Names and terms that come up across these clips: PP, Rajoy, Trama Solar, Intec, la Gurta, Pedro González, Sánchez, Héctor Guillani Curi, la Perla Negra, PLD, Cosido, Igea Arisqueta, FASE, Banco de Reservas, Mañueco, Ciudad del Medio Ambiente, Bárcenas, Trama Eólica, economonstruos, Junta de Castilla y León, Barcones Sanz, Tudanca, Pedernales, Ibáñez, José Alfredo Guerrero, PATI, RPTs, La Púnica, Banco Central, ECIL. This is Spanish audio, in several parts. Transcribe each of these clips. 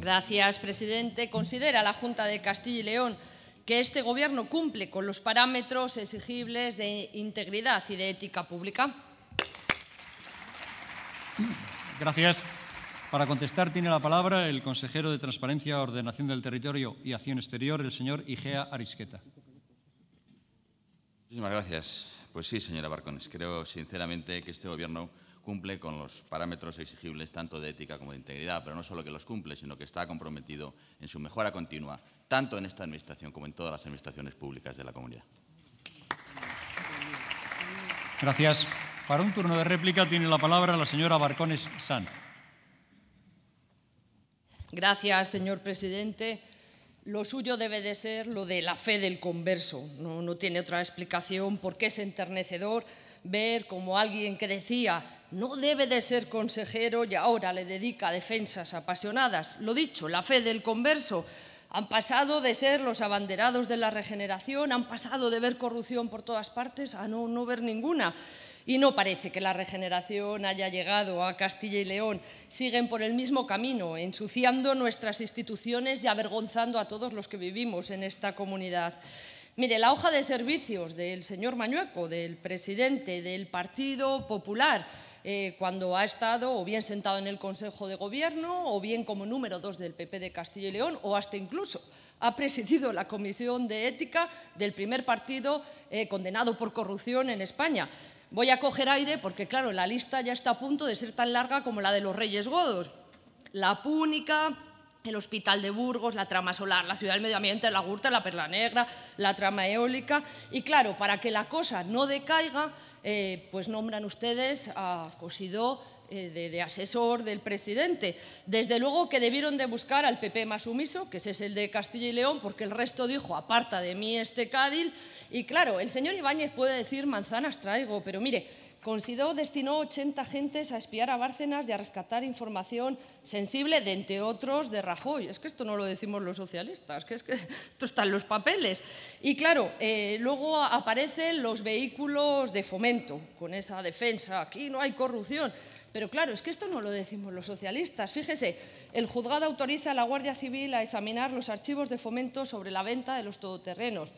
Gracias, presidente. Considera la Junta de Castilla y León que este Gobierno cumple con los parámetros exigibles de integridad y de ética pública. Gracias. Para contestar tiene la palabra el consejero de Transparencia, Ordenación del Territorio y Acción Exterior, el señor Igea Arisqueta. Muchísimas gracias. Pues sí, señora Barcones, creo sinceramente que este Gobierno cumple con los parámetros exigibles tanto de ética como de integridad, pero no solo que los cumple, sino que está comprometido en su mejora continua, tanto en esta Administración como en todas las administraciones públicas de la comunidad. Gracias. Para un turno de réplica tiene la palabra la señora Barcones Sanz. Gracias, señor presidente. Lo suyo debe de ser lo de la fe del converso. No tiene otra explicación porque es enternecedor ver como alguien que decía no debe de ser consejero y ahora le dedica defensas apasionadas. Lo dicho, la fe del converso. Han pasado de ser los abanderados de la regeneración, han pasado de ver corrupción por todas partes a no ver ninguna. Y no parece que la regeneración haya llegado a Castilla y León. Siguen por el mismo camino, ensuciando nuestras instituciones y avergonzando a todos los que vivimos en esta comunidad. Mire, la hoja de servicios del señor Mañueco, del presidente del Partido Popular, cuando ha estado o bien sentado en el Consejo de Gobierno o bien como número 2 del PP de Castilla y León o hasta incluso ha presidido la Comisión de Ética del primer partido condenado por corrupción en España. Voy a coger aire porque, claro, la lista ya está a punto de ser tan larga como la de los Reyes Godos. La Púnica, el Hospital de Burgos, la Trama Solar, la Ciudad del Medio Ambiente, la Gurta, la Perla Negra, la Trama Eólica. Y claro, para que la cosa no decaiga, pues nombran ustedes a Cosido de asesor del presidente. Desde luego que debieron de buscar al PP más sumiso, que ese es el de Castilla y León, porque el resto dijo, aparta de mí este Cádiz. Y claro, el señor Ibáñez puede decir manzanas traigo, pero mire, Cosido destinó 80 agentes a espiar a Bárcenas y a rescatar información sensible de, entre otros, de Rajoy. Es que esto no lo decimos los socialistas, que esto está en los papeles. Y claro, luego aparecen los vehículos de Fomento, con esa defensa, aquí no hay corrupción. Pero claro, es que esto no lo decimos los socialistas. Fíjese, el juzgado autoriza a la Guardia Civil a examinar los archivos de Fomento sobre la venta de los todoterrenos.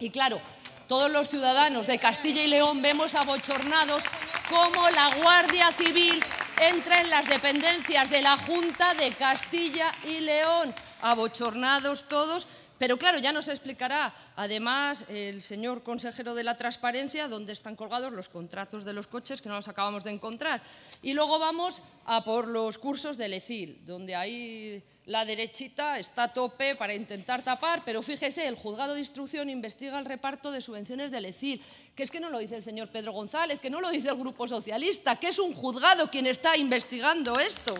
Y claro, todos los ciudadanos de Castilla y León vemos abochornados cómo la Guardia Civil entra en las dependencias de la Junta de Castilla y León. Abochornados todos, pero claro, ya nos explicará además el señor consejero de la Transparencia dónde están colgados los contratos de los coches que no los acabamos de encontrar. Y luego vamos a por los cursos del ECIL, donde ahí la derechita está a tope para intentar tapar, pero fíjese, el juzgado de instrucción investiga el reparto de subvenciones del ECIL, que es que no lo dice el señor Pedro González, que no lo dice el Grupo Socialista, que es un juzgado quien está investigando esto.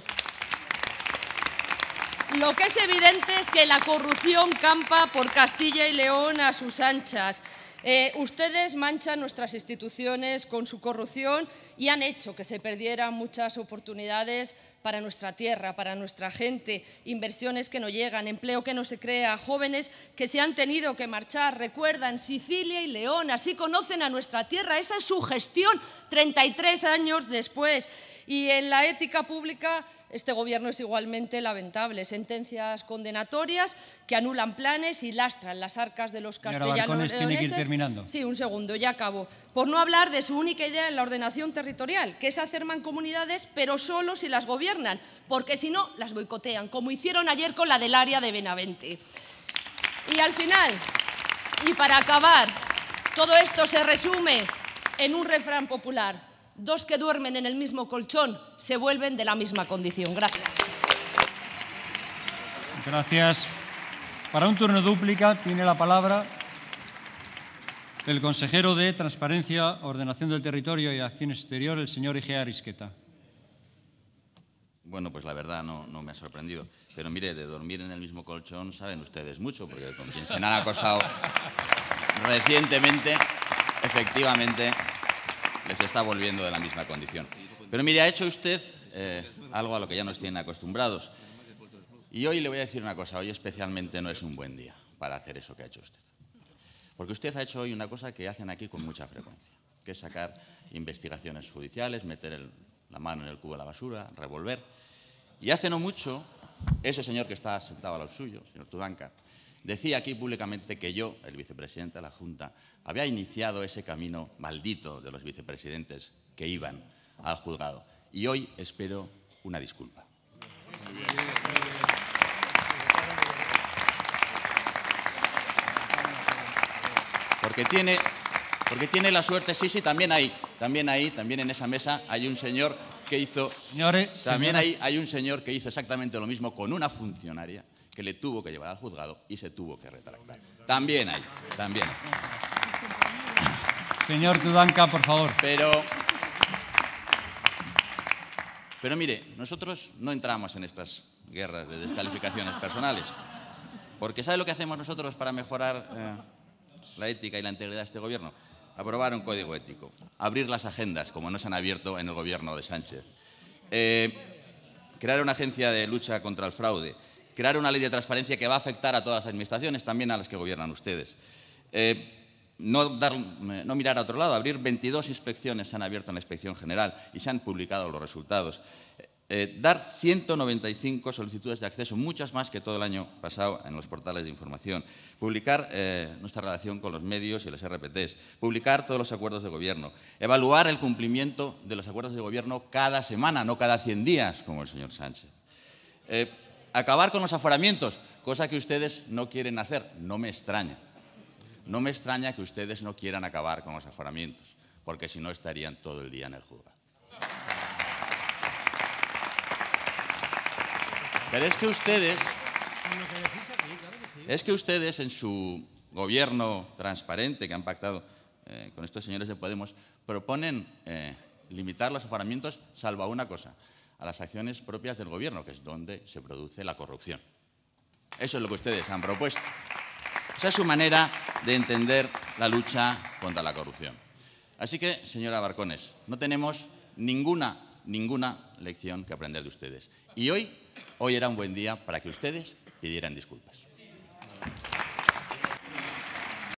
Lo que es evidente es que la corrupción campa por Castilla y León a sus anchas. Ustedes manchan nuestras instituciones con su corrupción y han hecho que se perdieran muchas oportunidades para nuestra tierra, para nuestra gente, inversiones que no llegan, empleo que no se crea, jóvenes que se han tenido que marchar. Recuerdan, Sicilia y León, así conocen a nuestra tierra, esa es su gestión 33 años después. Y en la ética pública este Gobierno es igualmente lamentable. Sentencias condenatorias que anulan planes y lastran las arcas de los castellanos. Señora Barcones, tiene que ir terminando. Sí, un segundo, ya acabo. Por no hablar de su única idea en la ordenación territorial, que es hacer mancomunidades, pero solo si las gobiernan, porque si no, las boicotean, como hicieron ayer con la del área de Benavente. Y al final, y para acabar, todo esto se resume en un refrán popular. Dos que duermen en el mismo colchón se vuelven de la misma condición. Gracias. Gracias. Para un turno dúplica tiene la palabra el consejero de Transparencia, Ordenación del Territorio y Acción Exterior, el señor Igea Arisqueta. Bueno, pues la verdad no me ha sorprendido. Pero mire, de dormir en el mismo colchón saben ustedes mucho, porque con quien se han acostado recientemente, efectivamente, se está volviendo de la misma condición. Pero mire, ha hecho usted algo a lo que ya nos tienen acostumbrados. Y hoy le voy a decir una cosa, hoy especialmente no es un buen día para hacer eso que ha hecho usted. Porque usted ha hecho hoy una cosa que hacen aquí con mucha frecuencia, que es sacar investigaciones judiciales, meter la mano en el cubo de la basura, revolver. Y hace no mucho Ese señor que está sentado a los suyos, señor Tudanca, decía aquí públicamente que yo, el vicepresidente de la Junta, había iniciado ese camino maldito de los vicepresidentes que iban al juzgado. Y hoy espero una disculpa. Muy bien. Porque tiene la suerte, sí, también en esa mesa hay un señor que hizo... Señores, también hay un señor que hizo exactamente lo mismo con una funcionaria que le tuvo que llevar al juzgado y se tuvo que retractar. También hay. Señor Tudanca, por favor. Pero mire, nosotros no entramos en estas guerras de descalificaciones personales, porque ¿sabe lo que hacemos nosotros para mejorar la ética y la integridad de este gobierno? Aprobar un código ético, abrir las agendas, como no se han abierto en el gobierno de Sánchez, crear una agencia de lucha contra el fraude, crear una ley de transparencia que va a afectar a todas las administraciones, también a las que gobiernan ustedes. No mirar a otro lado, abrir 22 inspecciones, se han abierto en la Inspección General y se han publicado los resultados. Dar 195 solicitudes de acceso, muchas más que todo el año pasado en los portales de información. Publicar nuestra relación con los medios y los RPTs. Publicar todos los acuerdos de gobierno. Evaluar el cumplimiento de los acuerdos de gobierno cada semana, no cada 100 días, como el señor Sánchez. Acabar con los aforamientos, cosa que ustedes no quieren hacer. No me extraña. No me extraña que ustedes no quieran acabar con los aforamientos, porque si no estarían todo el día en el juzgado. Pero es que ustedes en su gobierno transparente que han pactado con estos señores de Podemos proponen limitar los aforamientos salvo a una cosa, a las acciones propias del gobierno, que es donde se produce la corrupción. Eso es lo que ustedes han propuesto. Esa es su manera de entender la lucha contra la corrupción. Así que, señora Barcones, no tenemos ninguna lección que aprender de ustedes. Y hoy era un buen día para que ustedes pidieran disculpas.